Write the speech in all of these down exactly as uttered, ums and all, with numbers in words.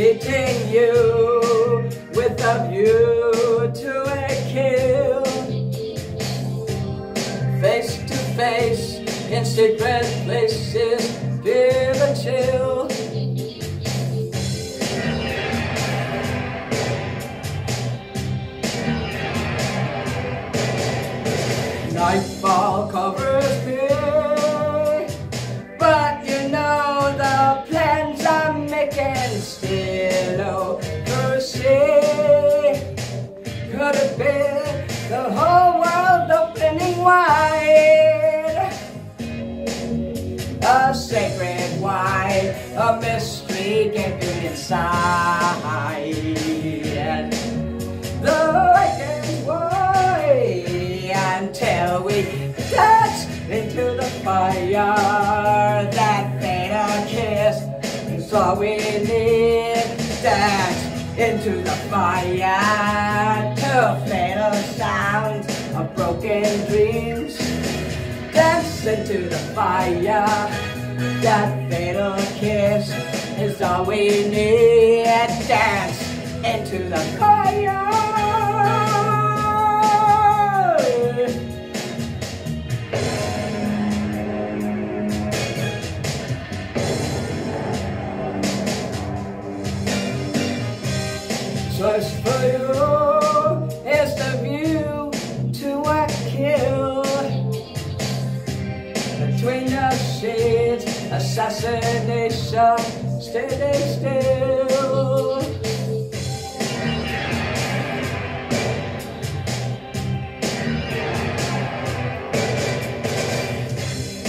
meeting you with a view to a kill. Face to face in secret places, give a chill. Nightfall covers me, but you know the plans I'm making still oversee. Could it be the whole world opening wide, a sacred wide, a mystery gaping inside? The waking world. Until we touch into the fire, that fatal kiss is all we need. Dance into the fire, to fatal sounds of broken dreams. Dance into the fire, that fatal kiss is all we need. Dance into the fire. Just for you is the view to a kill. Between the shades, assassination, stay still.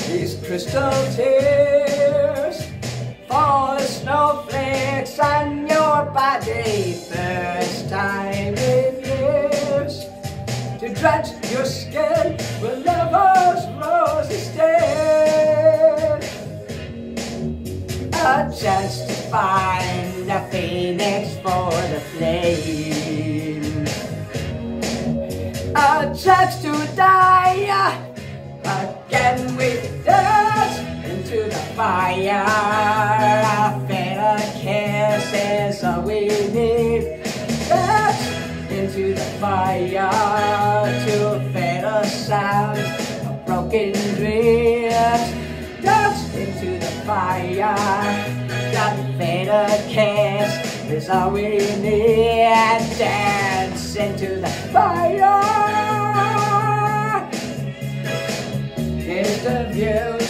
These crystal tears fall as snowflakes on your body. Time in years to drench your skin with lover's rosy stare. A chance to find a phoenix for the flame. A chance to die. Again we dance into the fire. A fatal kiss is all we need. Into the fire, to fatal sounds of broken dreams. Dance into the fire, that fatal kiss is all we need. Dance into the fire. Here's the view